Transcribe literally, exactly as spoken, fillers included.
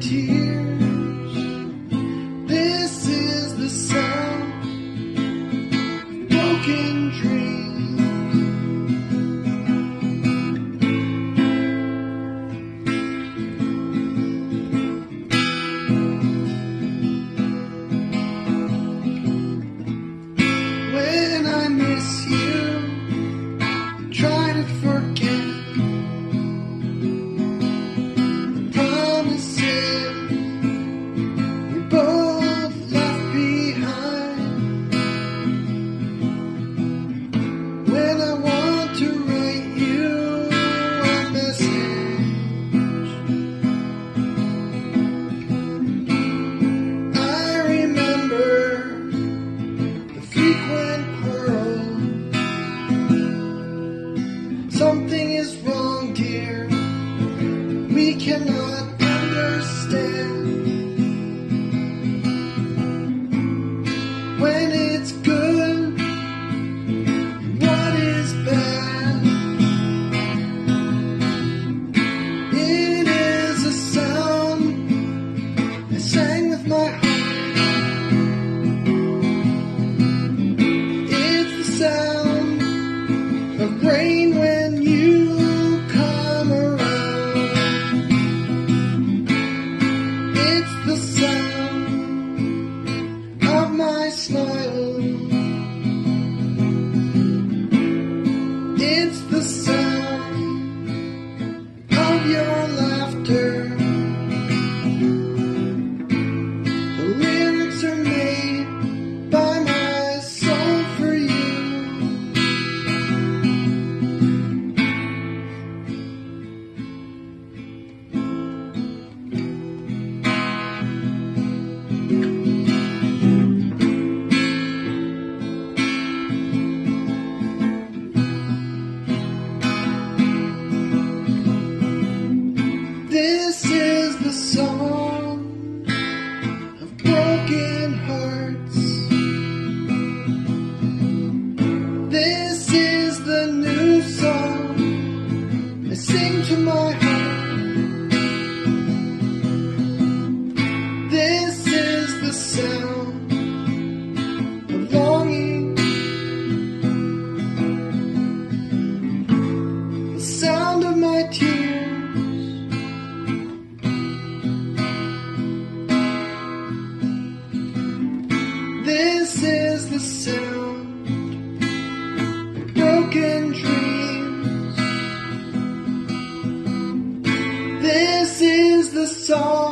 tears. This is the sound of broken dreams. When I miss you, I try to forget. Something is wrong, dear. We cannot understand. When it's good, what is bad? It is a sound I sang with my heart. It's the sound of rain when my smile. It's the sound of your laughter. The lyrics are made by my soul for you. This is the song of broken hearts. This is the new song I sing to my heart. This is the sound of longing, the sound of my tears. This is the sound of broken dreams. This is the song.